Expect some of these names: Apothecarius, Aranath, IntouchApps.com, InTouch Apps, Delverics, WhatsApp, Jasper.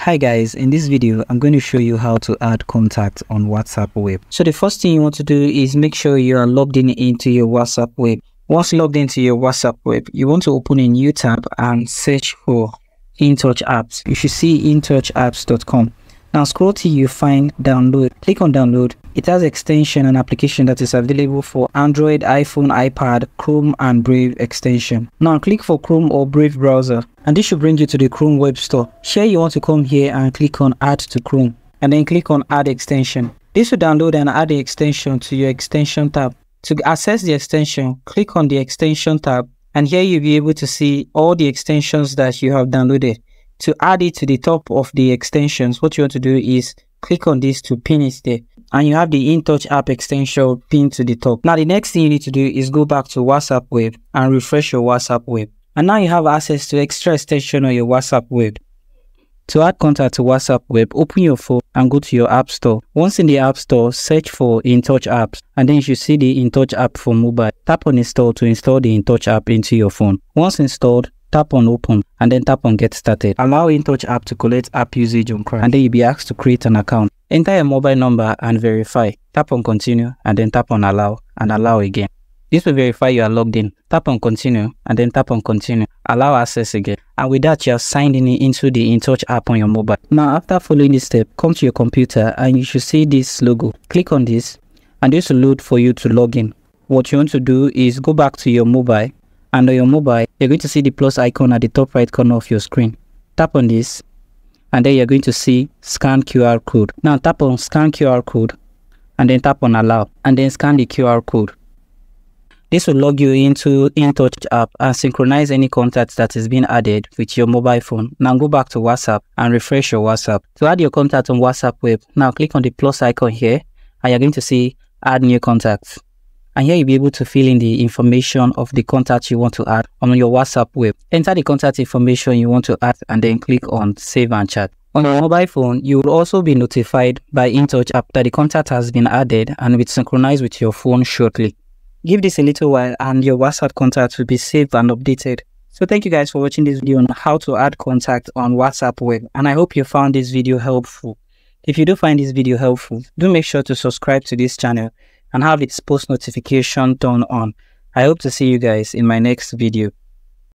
Hi guys, in this video I'm going to show you how to add contacts on WhatsApp web. So the first thing you want to do is make sure you are logged in into your WhatsApp web. Once logged into your WhatsApp web, you want to open a new tab and search for InTouch Apps. You should see IntouchApps.com. Now scroll till you find download. Click on download. It has extension and application that is available for Android, iPhone, iPad, Chrome and Brave extension. Now click for Chrome or Brave browser and this should bring you to the Chrome web store. Here you want to come here and click on add to Chrome and then click on add extension. This will download and add the extension to your extension tab. To access the extension, click on the extension tab and here you'll be able to see all the extensions that you have downloaded. To add it to the top of the extensions, what you want to do is click on this to pin it there. And you have the InTouch app extension pinned to the top. Now the next thing you need to do is go back to WhatsApp web and refresh your WhatsApp web. And now you have access to extra extension on your WhatsApp web. To add contact to WhatsApp web, open your phone and go to your app store. Once in the app store, search for InTouch apps and then you should see the InTouch app for mobile. Tap on install to install the InTouch app into your phone. Once installed, tap on open and then tap on get started. Allow InTouch app to collect app usage on Chrome and then you'll be asked to create an account. Enter your mobile number and verify. Tap on continue and then tap on allow and allow again. This will verify you are logged in. Tap on continue and then tap on continue. Allow access again. And with that, you have signed in into the InTouch app on your mobile. Now after following this step, come to your computer and you should see this logo. Click on this and this will load for you to log in. What you want to do is go back to your mobile. And on your mobile, you're going to see the plus icon at the top right corner of your screen. Tap on this and then you're going to see scan QR code. Now tap on scan QR code and then tap on allow and then scan the QR code. This will log you into InTouch app and synchronize any contacts that is being added with your mobile phone. Now go back to WhatsApp and refresh your WhatsApp. To add your contact on WhatsApp web, now click on the plus icon here and you're going to see add new contacts. And here you'll be able to fill in the information of the contact you want to add on your WhatsApp web. Enter the contact information you want to add and then click on save and chat. On your mobile phone, you will also be notified by InTouch app that the contact has been added and will synchronize with your phone shortly. Give this a little while and your WhatsApp contact will be saved and updated. So thank you guys for watching this video on how to add contact on WhatsApp web, and I hope you found this video helpful. If you do find this video helpful, do make sure to subscribe to this channel and have its post notification turned on. I hope to see you guys in my next video.